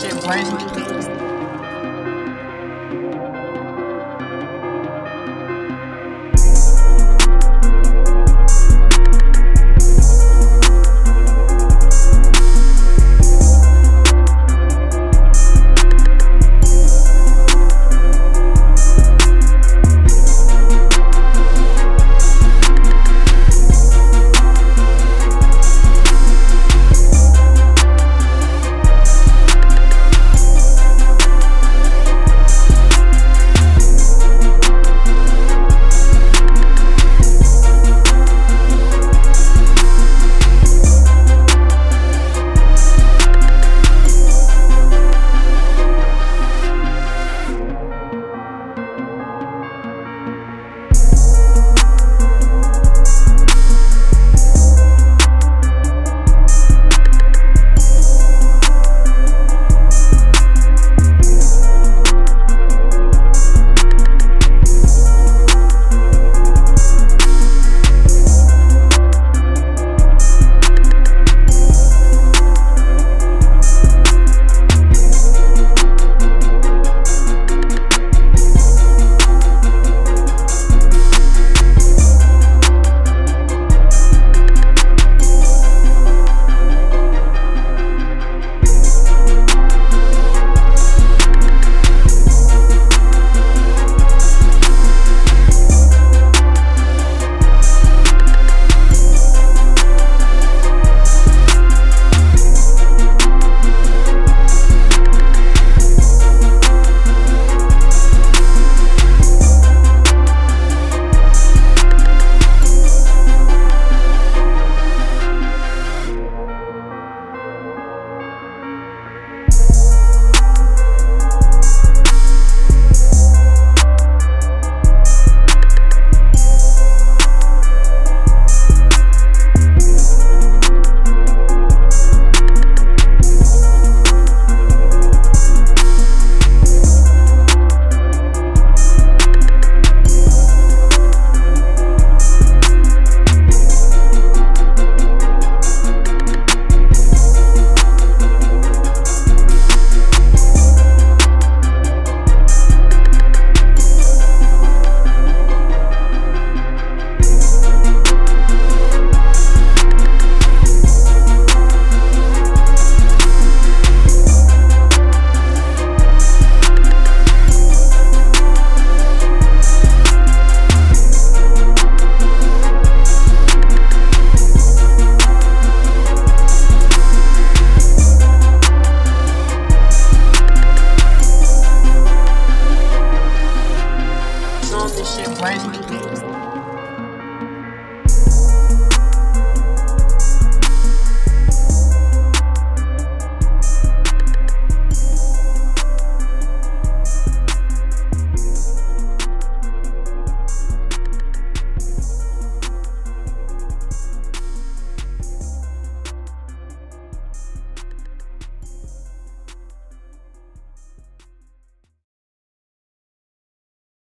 Shit, why would